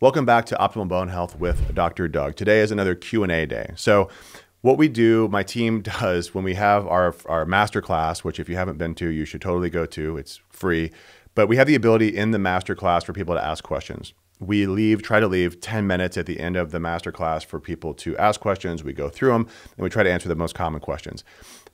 Welcome back to Optimal Bone Health with Dr. Doug. Today is another Q&A day. So what we do, my team does, when we have our masterclass, which if you haven't been to, you should totally go to, it's free, but we have the ability in the masterclass for people to ask questions. We try to leave 10 minutes at the end of the masterclass for people to ask questions. We go through them and we try to answer the most common questions.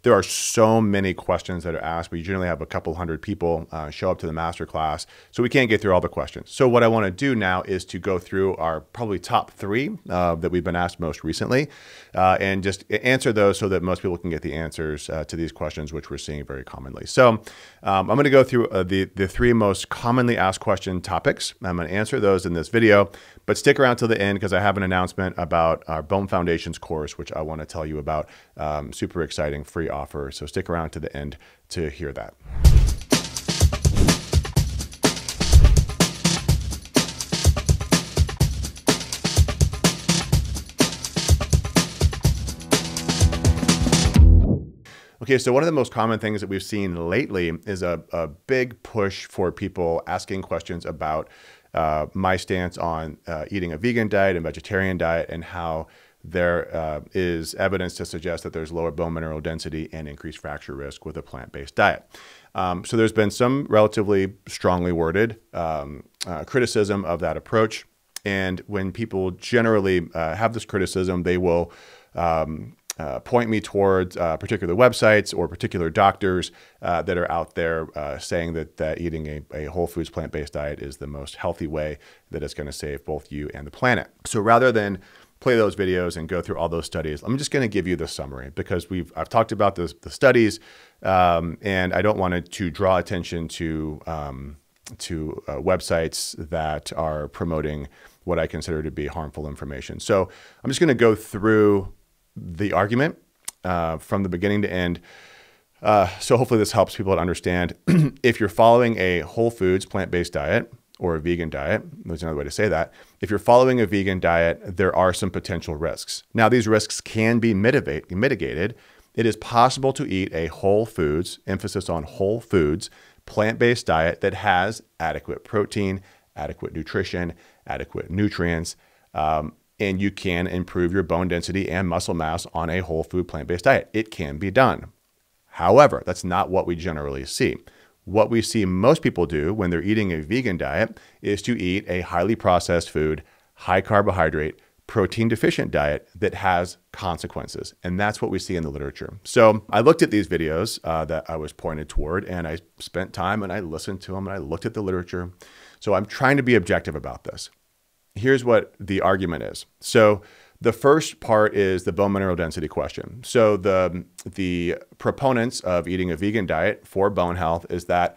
There are so many questions that are asked. We generally have a couple hundred people show up to the masterclass, so we can't get through all the questions. So what I wanna do now is to go through our probably top three that we've been asked most recently and just answer those so that most people can get the answers to these questions, which we're seeing very commonly. So I'm gonna go through the three most commonly asked question topics. I'm gonna answer those in this video, but stick around till the end because I have an announcement about our Bone Foundations course, which I wanna tell you about, super exciting free offer. So stick around to the end to hear that. Okay, so one of the most common things that we've seen lately is a big push for people asking questions about my stance on eating a vegan diet and vegetarian diet and how there is evidence to suggest that there's lower bone mineral density and increased fracture risk with a plant-based diet. So there's been some relatively strongly worded criticism of that approach. And when people generally have this criticism, they will point me towards particular websites or particular doctors that are out there saying that, eating a whole foods plant-based diet is the most healthy way that is going to save both you and the planet. So rather than play those videos and go through all those studies, I'm just going to give you the summary because I've talked about the studies and I don't want to draw attention to websites that are promoting what I consider to be harmful information. So I'm just going to go through the argument from the beginning to end. So hopefully this helps people to understand. If you're following a whole foods plant-based diet or a vegan diet, there's another way to say that. If you're following a vegan diet, there are some potential risks. Now, these risks can be mitigated. It is possible to eat a whole foods, emphasis on whole foods, plant-based diet that has adequate protein, adequate nutrition, adequate nutrients, and you can improve your bone density and muscle mass on a whole food plant-based diet. It can be done. However, that's not what we generally see. What we see most people do when they're eating a vegan diet is to eat a highly processed food, high carbohydrate, protein deficient diet that has consequences. And that's what we see in the literature. So I looked at these videos that I was pointed toward, and I spent time and I listened to them and I looked at the literature. So I'm trying to be objective about this. Here's what the argument is. So the first part is the bone mineral density question. So the proponents of eating a vegan diet for bone health is that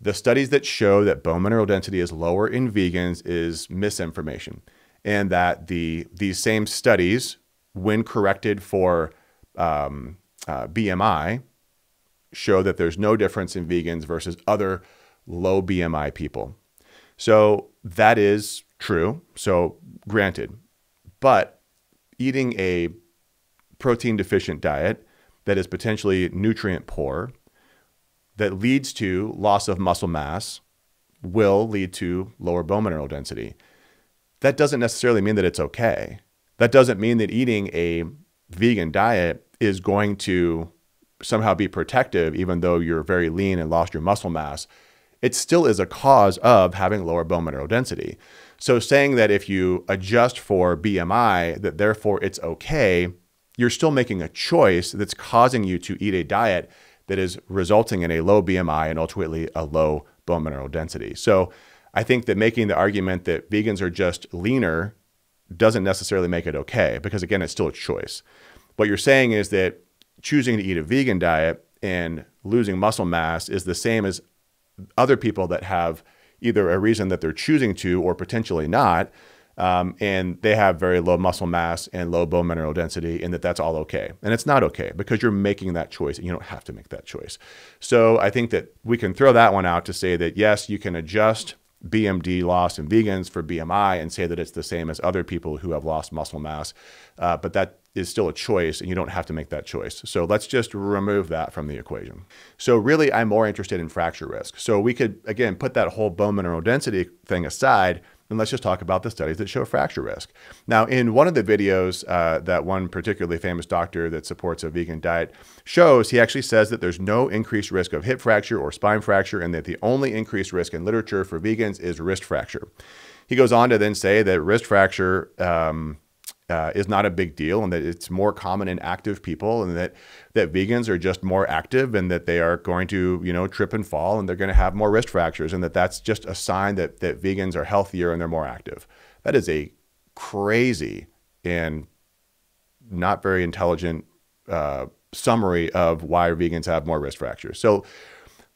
the studies that show that bone mineral density is lower in vegans is misinformation, and that these same studies, when corrected for BMI, show that there's no difference in vegans versus other low BMI people. So that is true, so granted, but eating a protein deficient diet that is potentially nutrient poor, that leads to loss of muscle mass, will lead to lower bone mineral density. That doesn't necessarily mean that it's okay. That doesn't mean that eating a vegan diet is going to somehow be protective, even though you're very lean and lost your muscle mass. It still is a cause of having lower bone mineral density. So saying that if you adjust for BMI, that therefore it's okay, you're still making a choice that's causing you to eat a diet that is resulting in a low BMI and ultimately a low bone mineral density. So I think that making the argument that vegans are just leaner doesn't necessarily make it okay, because again, it's still a choice. What you're saying is that choosing to eat a vegan diet and losing muscle mass is the same as other people that have either a reason that they're choosing to or potentially not, and they have very low muscle mass and low bone mineral density, and that's all okay. And it's not okay because you're making that choice and you don't have to make that choice. So I think that we can throw that one out to say that, yes, you can adjust BMD loss in vegans for BMI and say that it's the same as other people who have lost muscle mass, but that is still a choice and you don't have to make that choice. So let's just remove that from the equation. So really, I'm more interested in fracture risk. So we could, again, put that whole bone mineral density thing aside then let's just talk about the studies that show fracture risk. Now, in one of the videos that one particularly famous doctor that supports a vegan diet shows, he actually says that there's no increased risk of hip fracture or spine fracture, and that the only increased risk in literature for vegans is wrist fracture. He goes on to then say that wrist fracture is not a big deal, and that it's more common in active people, and that vegans are just more active, and that they are going to, you know, trip and fall, and they're going to have more wrist fractures, and that that's just a sign that vegans are healthier and they're more active. That is a crazy and not very intelligent summary of why vegans have more wrist fractures. So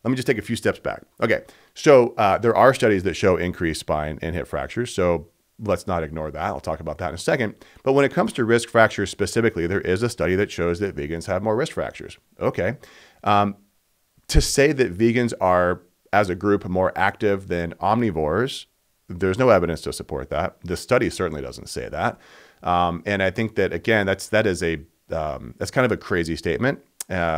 let me just take a few steps back. Okay, so there are studies that show increased spine and hip fractures, so let's not ignore that. I'll talk about that in a second. But when it comes to wrist fractures specifically, there is a study that shows that vegans have more wrist fractures. Okay. To say that vegans are, as a group, more active than omnivores, there's no evidence to support that. The study certainly doesn't say that. And I think that, again, that's kind of a crazy statement.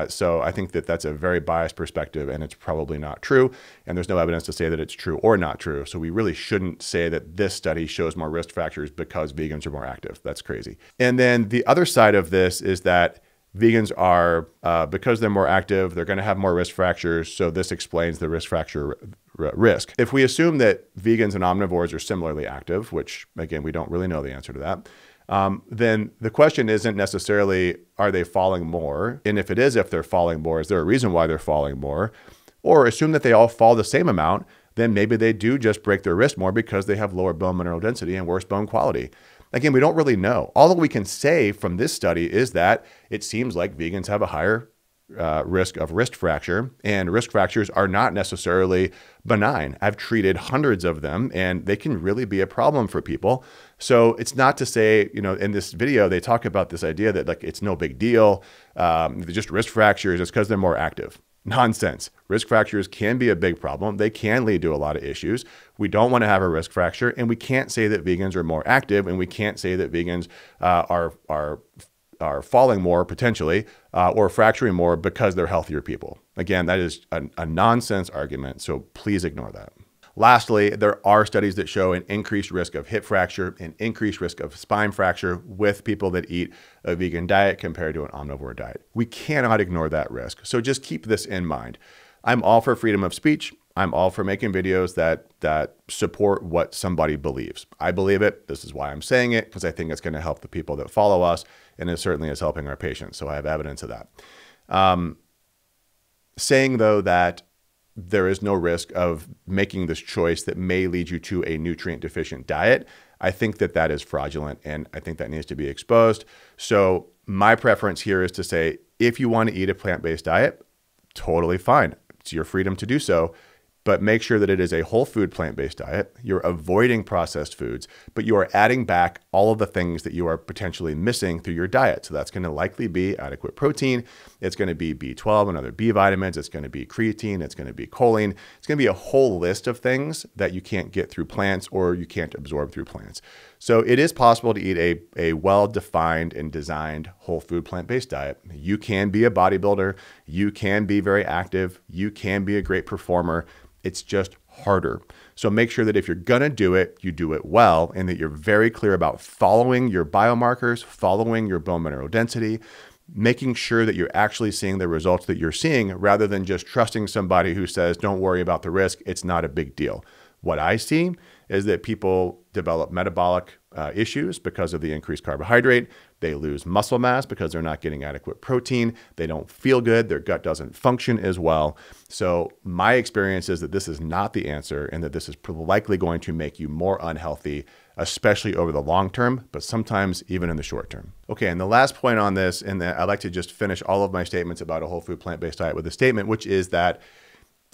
So I think that that's a very biased perspective, and it's probably not true. And there's no evidence to say that it's true or not true. So we really shouldn't say that this study shows more wrist fractures because vegans are more active. That's crazy. And then the other side of this is that vegans are, because they're more active, they're going to have more wrist fractures. So this explains the wrist fracture risk. If we assume that vegans and omnivores are similarly active, which again, we don't really know the answer to that. Then the question isn't necessarily, are they falling more? And if it is, if they're falling more, is there a reason why they're falling more? Or assume that they all fall the same amount, then maybe they do just break their wrist more because they have lower bone mineral density and worse bone quality. Again, we don't really know. All that we can say from this study is that it seems like vegans have a higher risk of wrist fracture, and wrist fractures are not necessarily benign. I've treated hundreds of them, and they can really be a problem for people. So it's not to say, you know, in this video, they talk about this idea that like, it's no big deal. They're just wrist fractures, it's because they're more active. Nonsense. Wrist fractures can be a big problem. They can lead to a lot of issues. We don't want to have a wrist fracture, and we can't say that vegans are more active, and we can't say that vegans are falling more potentially or fracturing more because they're healthier people. Again, that is a nonsense argument, so please ignore that. Lastly, there are studies that show an increased risk of hip fracture and increased risk of spine fracture with people that eat a vegan diet compared to an omnivore diet. We cannot ignore that risk, so just keep this in mind. I'm all for freedom of speech. I'm all for making videos that support what somebody believes. I believe it. This is why I'm saying it, because I think it's going to help the people that follow us, and it certainly is helping our patients. So I have evidence of that. Saying, though, that there is no risk of making this choice that may lead you to a nutrient-deficient diet, I think that that is fraudulent, and I think that needs to be exposed. So my preference here is to say, if you want to eat a plant-based diet, totally fine. It's your freedom to do so. But make sure that it is a whole food plant-based diet. You're avoiding processed foods, but you are adding back all of the things that you are potentially missing through your diet. So that's going to likely be adequate protein. It's going to be B12 and other B vitamins. It's going to be creatine. It's going to be choline. It's going to be a whole list of things that you can't get through plants or you can't absorb through plants. So it is possible to eat a well-defined and designed whole food plant-based diet. You can be a bodybuilder. You can be very active. You can be a great performer. It's just harder. So make sure that if you're gonna do it, you do it well, and that you're very clear about following your biomarkers, following your bone mineral density, making sure that you're actually seeing the results that you're seeing, rather than just trusting somebody who says, don't worry about the risk, it's not a big deal. What I see is that people develop metabolic issues because of the increased carbohydrate. They lose muscle mass because they're not getting adequate protein. They don't feel good. Their gut doesn't function as well. So my experience is that this is not the answer, and that this is likely going to make you more unhealthy, especially over the long term, but sometimes even in the short term. Okay, and the last point on this, and I like to just finish all of my statements about a whole food plant-based diet with a statement, which is that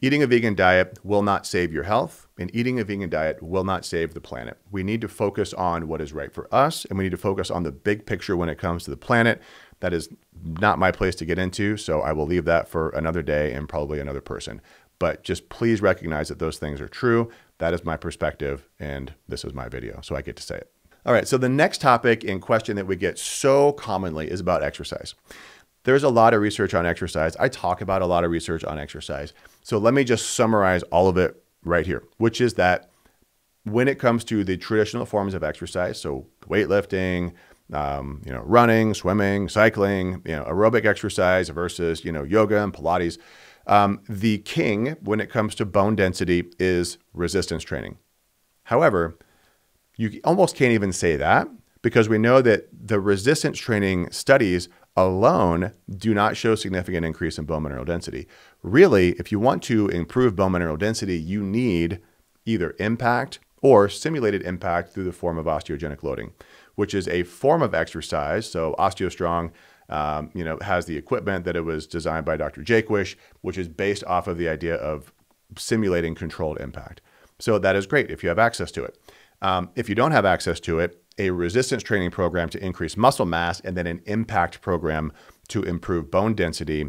eating a vegan diet will not save your health, and eating a vegan diet will not save the planet. We need to focus on what is right for us, and we need to focus on the big picture when it comes to the planet. That is not my place to get into, so I will leave that for another day and probably another person. But just please recognize that those things are true. That is my perspective, and this is my video, so I get to say it. All right, so the next topic in question that we get so commonly is about exercise. There's a lot of research on exercise. I talk about a lot of research on exercise. So let me just summarize all of it right here, which is that when it comes to the traditional forms of exercise, so weightlifting, running, swimming, cycling, aerobic exercise versus, yoga and Pilates, the king when it comes to bone density is resistance training. However, you almost can't even say that, because we know that the resistance training studies alone do not show significant increase in bone mineral density. Really, if you want to improve bone mineral density, you need either impact or simulated impact through the form of osteogenic loading, which is a form of exercise. So OsteoStrong, has the equipment that it was designed by Dr. Jaquish, which is based off of the idea of simulating controlled impact. So that is great if you have access to it. If you don't have access to it, a resistance training program to increase muscle mass and then an impact program to improve bone density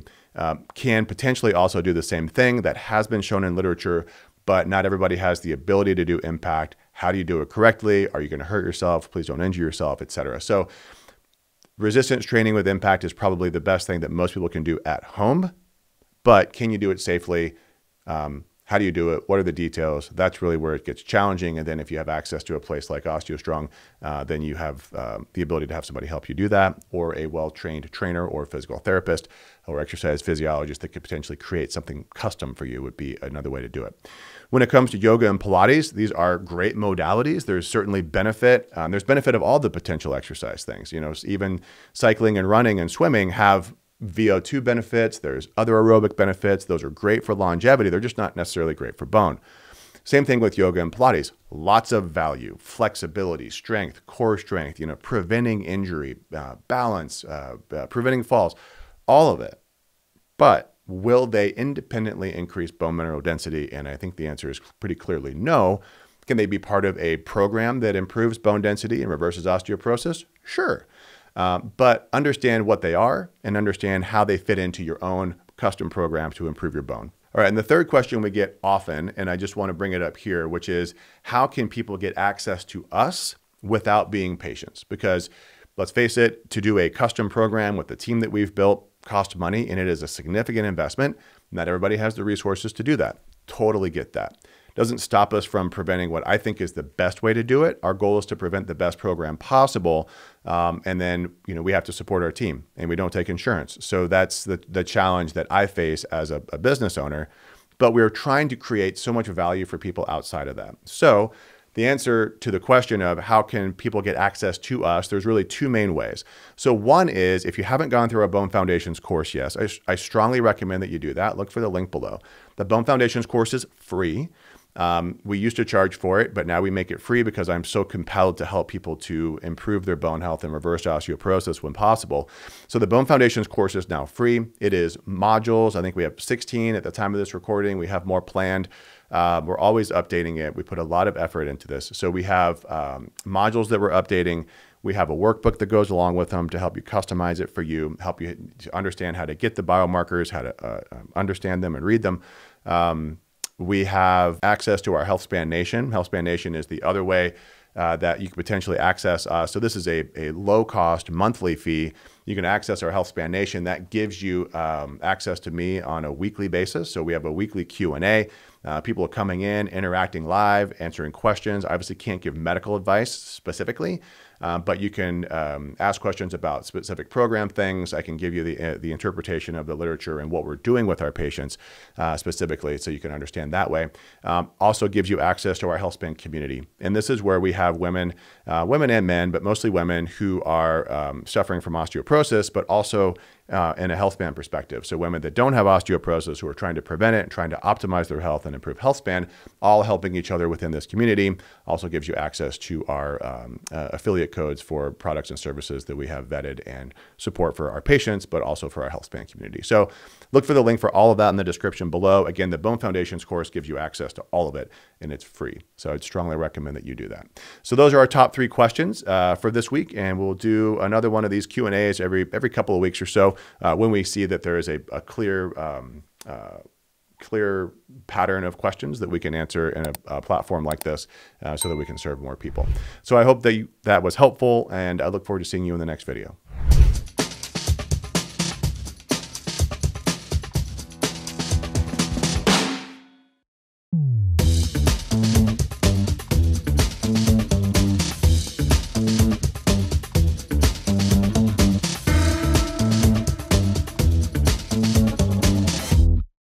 can potentially also do the same thing. That has been shown in literature, but not everybody has the ability to do impact. How do you do it correctly? Are you going to hurt yourself? Please don't injure yourself, etc. So resistance training with impact is probably the best thing that most people can do at home, but can you do it safely? How do you do it? What are the details? That's really where it gets challenging. And then if you have access to a place like OsteoStrong, then you have the ability to have somebody help you do that, or a well-trained trainer or physical therapist or exercise physiologist that could potentially create something custom for you would be another way to do it. When it comes to yoga and Pilates, these are great modalities. There's certainly benefit. There's benefit of all the potential exercise things. Even cycling and running and swimming have VO2 benefits, there's other aerobic benefits. Those are great for longevity. They're just not necessarily great for bone. Same thing with yoga and Pilates. Lots of value, flexibility, strength, core strength, preventing injury, balance, preventing falls, all of it. But will they independently increase bone mineral density? And I think the answer is pretty clearly no. Can they be part of a program that improves bone density and reverses osteoporosis? Sure. But understand what they are and understand how they fit into your own custom program to improve your bone. All right, and the third question we get often, and I just want to bring it up here, which is how can people get access to us without being patients? Because let's face it, to do a custom program with the team that we've built costs money, and it is a significant investment. Not everybody has the resources to do that. Totally get that. Doesn't stop us from preventing what I think is the best way to do it. Our goal is to prevent the best program possible. And then, we have to support our team, and we don't take insurance. So that's the challenge that I face as a business owner, but we're trying to create so much value for people outside of that. So the answer to the question of how can people get access to us, there's really two main ways. So one is if you haven't gone through our Bone Foundations course, yes, I strongly recommend that you do that. Look for the link below. The Bone Foundations course is free. We used to charge for it, but now we make it free because I'm so compelled to help people to improve their bone health and reverse osteoporosis when possible. So the Bone Foundations course is now free. It is modules. I think we have 16 at the time of this recording. We have more planned. We're always updating it. We put a lot of effort into this. So we have modules that we're updating. We have a workbook that goes along with them to help you customize it for you, help you to understand how to get the biomarkers, how to understand them and read them. We have access to our HealthSpan Nation. HealthSpan Nation is the other way that you can potentially access us. So this is a low-cost monthly fee. You can access our HealthSpan Nation. That gives you access to me on a weekly basis. So we have a weekly Q&A. People are coming in, interacting live, answering questions. I obviously can't give medical advice specifically, but you can ask questions about specific program things. I can give you the interpretation of the literature and what we're doing with our patients specifically, so you can understand that way. Also gives you access to our HealthSpan community. And this is where we have women, women and men, but mostly women who are suffering from osteoporosis, but also in a health span perspective. So women that don't have osteoporosis who are trying to prevent it and trying to optimize their health and improve health span, all helping each other within this community. Also gives you access to our affiliate codes for products and services that we have vetted and support for our patients, but also for our health span community. So look for the link for all of that in the description below. Again, the Bone Foundations course gives you access to all of it, and it's free. So I'd strongly recommend that you do that. So those are our top three questions for this week, and we'll do another one of these Q&As every couple of weeks or so. When we see that there is a clear clear pattern of questions that we can answer in a platform like this so that we can serve more people. So I hope that that was helpful, and I look forward to seeing you in the next video.